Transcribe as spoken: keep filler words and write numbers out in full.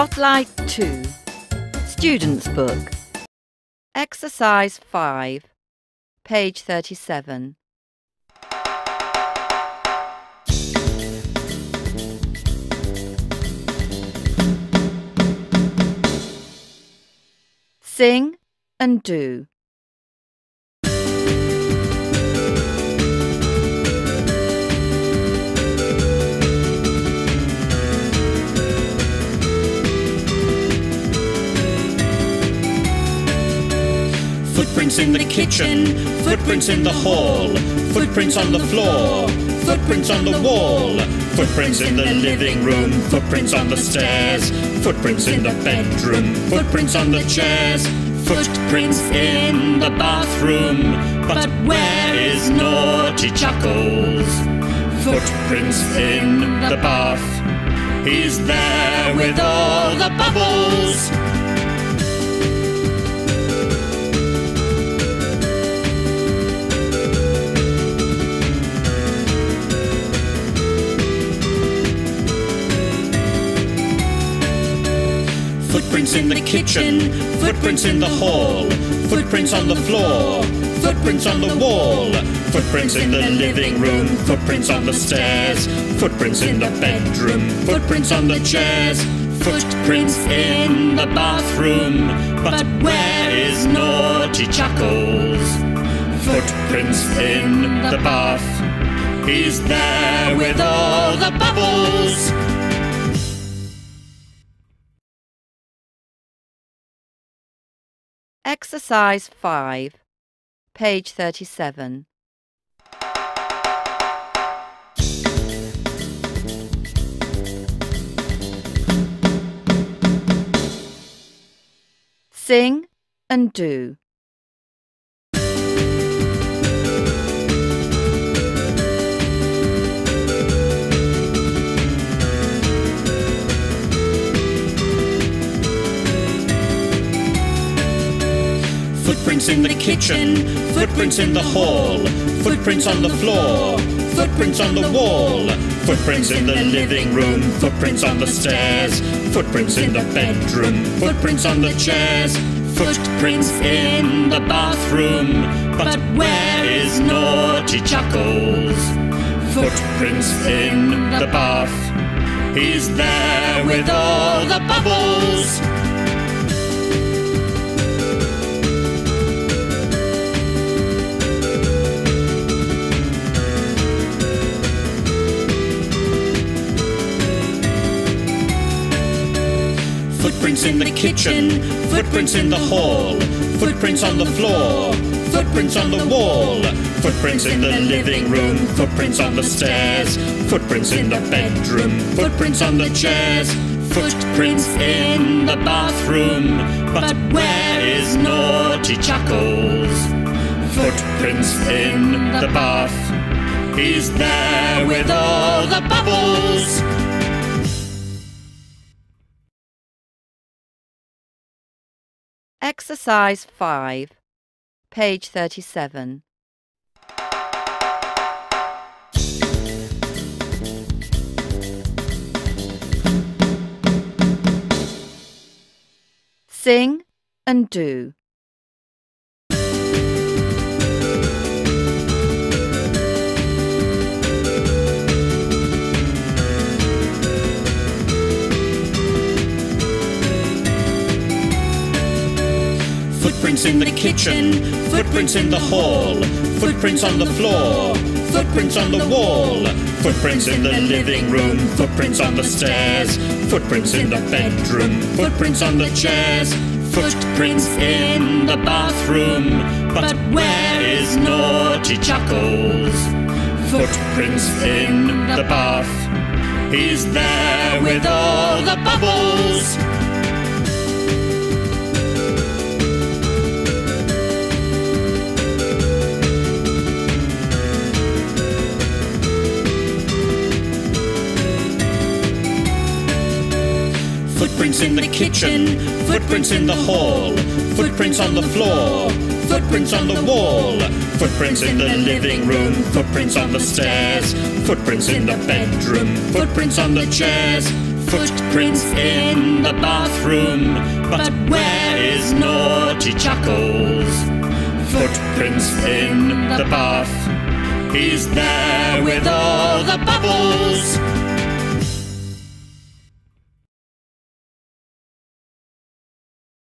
Spotlight two, Student's Book, Exercise five, page thirty-seven. Sing and do. Footprints in the kitchen, footprints in the hall, footprints on the floor, footprints on the wall, footprints in the living room, footprints on the stairs, footprints in the bedroom, footprints on the chairs, footprints in the bathroom. But where is naughty Chuckles? Footprints in the bath. He's there with all the bubbles. Footprints in the kitchen, footprints in the hall, footprints on the floor, footprints on the wall, footprints in the living room, footprints on the stairs, footprints in the bedroom, footprints on the chairs, footprints in the bathroom. But where is naughty Chuckles? Footprints in the bath. He's there with all the bubbles. Exercise five, page thirty-seven. Sing and do. Footprints in the kitchen, footprints in the hall, footprints on the floor, footprints on the wall, footprints in the living room, footprints on the stairs, footprints in the bedroom, footprints on the chairs, footprints in the bathroom. But where is naughty Chuckles? Footprints in the bath. He's there with all the bubbles. Footprints in the kitchen, footprints in the hall, footprints on the floor, footprints on the wall, footprints in the living room, footprints on the stairs, footprints in the bedroom, footprints on the chairs, footprints in the bathroom. But where is naughty Chuckles? Footprints in the bath. He's there with all the bubbles. Exercise five, page thirty-seven. Sing and do. Footprints in the kitchen, footprints in the hall, footprints on the floor, footprints on the wall, footprints in the living room, footprints on the stairs, footprints in the bedroom, footprints on the chairs, footprints in the bathroom. But where is naughty Chuckles? Footprints in the bath. He's there with all the bubbles. Footprints in the kitchen, footprints in the hall, footprints on the floor, footprints on the wall, footprints in the living room, footprints on the stairs, footprints in the bedroom, footprints on the chairs, Footprints in the bathroom, but where is naughty Chuckles? Footprints in the bath, he's there with all the bubbles.